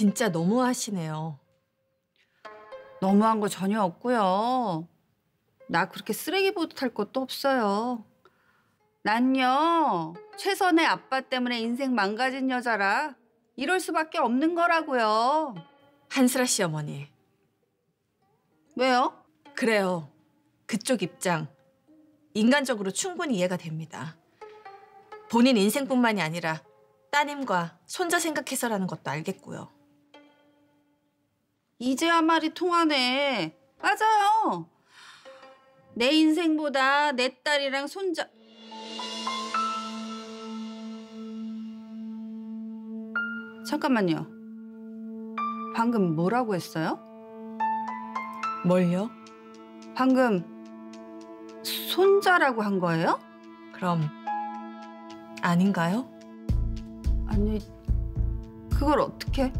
진짜 너무하시네요. 너무한 거 전혀 없고요. 나 그렇게 쓰레기 보듯할 것도 없어요. 난요, 최선의 아빠 때문에 인생 망가진 여자라 이럴 수밖에 없는 거라고요. 한슬아 씨 어머니. 왜요? 그래요. 그쪽 입장. 인간적으로 충분히 이해가 됩니다. 본인 인생뿐만이 아니라 따님과 손자 생각해서라는 것도 알겠고요. 이제야 말이 통하네. 맞아요. 내 인생보다 내 딸이랑 손자... 잠깐만요. 방금 뭐라고 했어요? 뭘요? 방금 손자라고 한 거예요? 그럼 아닌가요? 아니, 그걸 어떻게...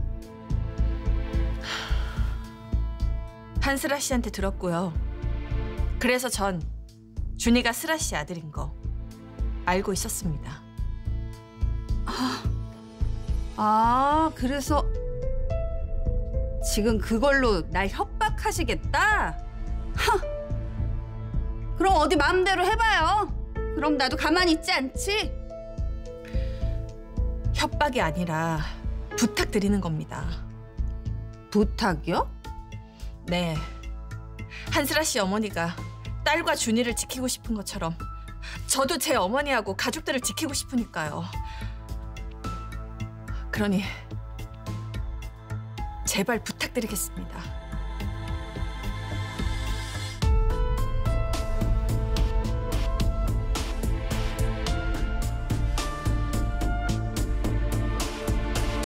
한슬아 씨한테 들었고요. 그래서 전 준이가 슬아 씨 아들인 거 알고 있었습니다. 그래서 지금 그걸로 날 협박하시겠다? 그럼 어디 마음대로 해봐요. 그럼 나도 가만히 있지 않지? 협박이 아니라 부탁드리는 겁니다. 부탁이요? 네, 한슬아 씨 어머니가 딸과 준이를 지키고 싶은 것처럼 저도 제 어머니하고 가족들을 지키고 싶으니까요. 그러니 제발 부탁드리겠습니다.